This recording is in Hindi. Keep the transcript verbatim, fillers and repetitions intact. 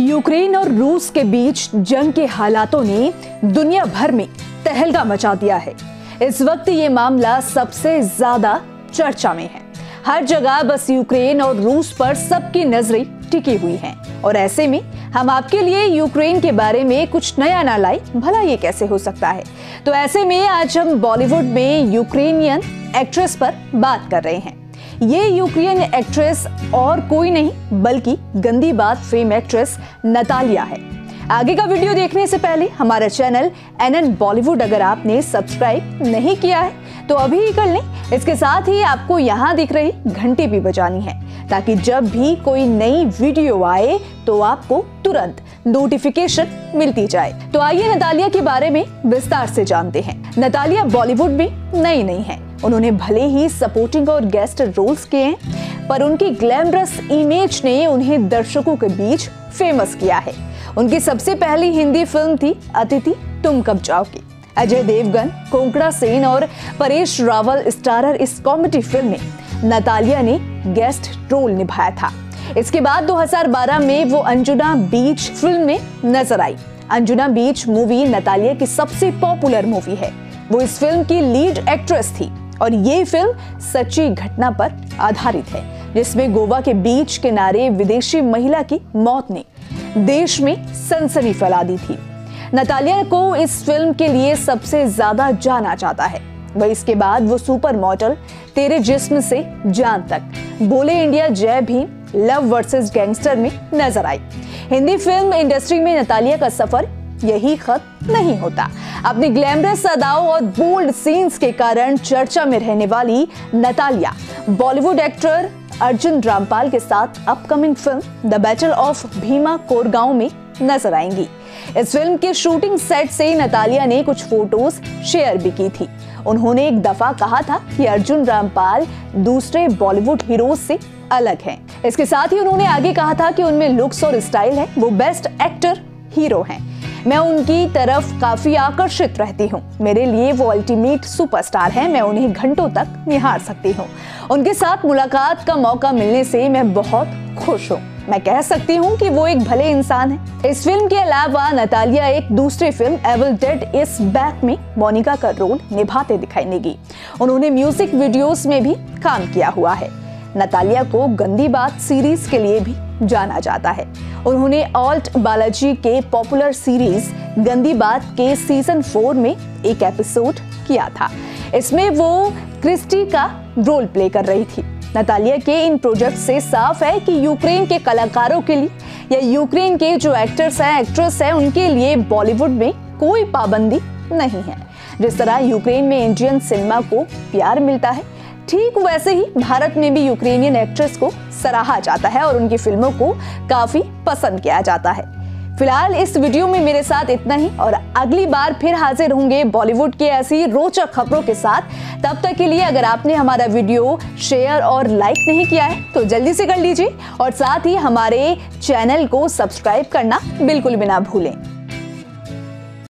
यूक्रेन और रूस के बीच जंग के हालातों ने दुनिया भर में तहलका मचा दिया है। इस वक्त ये मामला सबसे ज्यादा चर्चा में है। हर जगह बस यूक्रेन और रूस पर सबकी नजरें टिकी हुई हैं। और ऐसे में हम आपके लिए यूक्रेन के बारे में कुछ नया ना लाए, भला ये कैसे हो सकता है। तो ऐसे में आज हम बॉलीवुड में यूक्रेनियन एक्ट्रेस पर बात कर रहे हैं। ये यूक्रेन एक्ट्रेस और कोई नहीं बल्कि गंदी बात फेम एक्ट्रेस नतालिया है। आगे का वीडियो देखने से पहले हमारा चैनल एन एन बॉलीवुड अगर आपने सब्सक्राइब नहीं किया है तो अभी ही कर लें। इसके साथ ही आपको यहाँ दिख रही घंटी भी बजानी है ताकि जब भी कोई नई वीडियो आए तो आपको तुरंत नोटिफिकेशन मिलती जाए। तो आइए नतालिया के बारे में विस्तार से जानते हैं। नतालिया बॉलीवुड में नई नहीं है। उन्होंने भले ही सपोर्टिंग और गेस्ट रोल्स किए हैं, पर उनकी ग्लैमरस इमेज ने उन्हें दर्शकों के बीच फेमस किया है। उनकी सबसे पहली हिंदी फिल्म थी अतिथि तुम कब जाओगे। अजय देवगन, कोंकणा सेन और परेश रावल स्टारर इस कॉमेडी फिल्म में नतालिया ने गेस्ट रोल निभाया था। इसके बाद दो हज़ार बारह में वो अंजुना बीच फिल्म में नजर आई। अंजुना बीच मूवी नतालिया की सबसे पॉपुलर मूवी है। वो इस फिल्म की लीड एक्ट्रेस थी और ये फिल्म सच्ची घटना पर आधारित है, जिसमें गोवा के बीच किनारे विदेशी महिला की मौत ने देश में सनसनी फैला दी थी। नतालिया को इस फिल्म के लिए सबसे ज्यादा जाना जाता है। वह इसके बाद वो सुपर मॉडल, तेरे जिस्म से जान तक, बोले इंडिया जय भीम, लव वर्सेस गैंगस्टर में नजर आई। हिंदी फिल्म इंडस्ट्री में नतालिया का सफर यही खत्म नहीं होता। अपनी ग्लैमरस अदाओं और बोल्ड सीन्स के कारण चर्चा में रहने वाली नतालिया बॉलीवुड एक्टर अर्जुन रामपाल के साथ upcoming film the battle of Bhima Koregaon में नजर आएंगी। इस फिल्म के शूटिंग सेट से नतालिया ने कुछ फोटोज शेयर भी की थी। उन्होंने एक दफा कहा था कि अर्जुन रामपाल दूसरे बॉलीवुड हीरोज से अलग हैं। इसके साथ ही उन्होंने आगे कहा था कि उनमें लुक्स और स्टाइल है, वो बेस्ट एक्टर हीरो हैं। मैं उनकी तरफ काफी आकर्षित रहती हूँ। मेरे लिए वो अल्टीमेट सुपरस्टार हैं। मैं उन्हें घंटों तक निहार सकती हूँ। उनके साथ मुलाकात का मौका मिलने से मैं बहुत खुश हूँ। मैं कह सकती हूँ कि वो एक भले इंसान हैं। इस फिल्म के अलावा नतालिया एक दूसरी film evil dead is back में मोनिका का रोल निभाते दिखाई देंगी। उन्होंने म्यूजिक वीडियोस में भी काम किया हुआ है। नतालिया को गंदी बात सीरीज के लिए भी जाना जाता है। उन्होंने ऑल्ट बालाजी के पॉपुलर सीरीज गंदी बात के सीजन फोर में एक एपिसोड किया था। इसमें वो क्रिस्टी का रोल प्ले कर रही थी। नतालिया के इन प्रोजेक्ट से साफ है कि यूक्रेन के कलाकारों के लिए या यूक्रेन के जो एक्टर्स हैं, एक्ट्रेस हैं, उनके लिए बॉलीवुड में कोई पाबंदी नहीं है। जिस तरह यूक्रेन में इंडियन सिनेमा को प्यार मिलता है, ठीक वैसे ही भारत में भी यूक्रेनियन एक्ट्रेस को सराहा जाता है और उनकी फिल्मों को काफी पसंद किया जाता है। फिलहाल इस वीडियो में मेरे साथ इतना ही और अगली बार फिर हाजिर होंगे बॉलीवुड के ऐसी रोचक खबरों के साथ। तब तक के लिए अगर आपने हमारा वीडियो शेयर और लाइक नहीं किया है तो जल्दी से कर लीजिए और साथ ही हमारे चैनल को सब्सक्राइब करना बिल्कुल भी ना भूलें।